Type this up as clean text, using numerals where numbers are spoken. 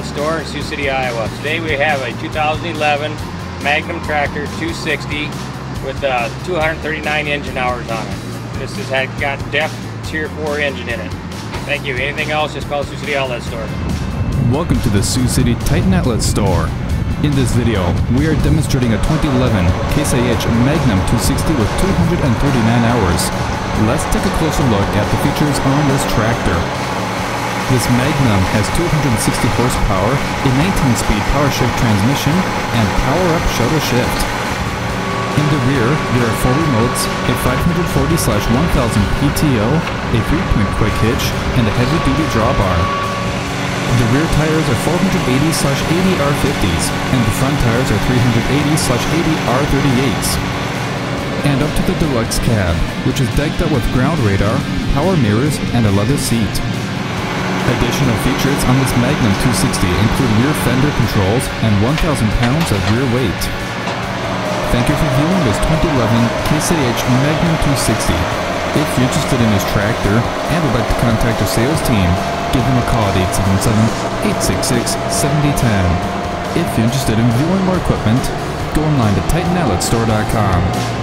Outlet Store in Sioux City, Iowa. Today we have a 2011 Magnum Tractor 260 with 239 engine hours on it. This has got DEF Tier 4 engine in it. Thank you. Anything else, just call Sioux City Outlet Store. Welcome to the Sioux City Titan Outlet Store. In this video, we are demonstrating a 2011 Case IH Magnum 260 with 239 hours. Let's take a closer look at the features on this tractor. This Magnum has 260 horsepower, a 19-speed power-shift transmission, and power-up shuttle shift. In the rear, there are 4 remotes, a 540/1000 PTO, a 3-point quick hitch, and a heavy-duty drawbar. The rear tires are 480/80R50s, and the front tires are 380/80R38s. And up to the deluxe cab, which is decked out with ground radar, power mirrors, and a leather seat. Additional features on this Magnum 260 include rear fender controls and 1,000 pounds of rear weight. Thank you for viewing this 2011 Case IH Magnum 260. If you're interested in this tractor and would like to contact our sales team, give them a call at 877-866-7010. If you're interested in viewing more equipment, go online to TitanOutletStore.com.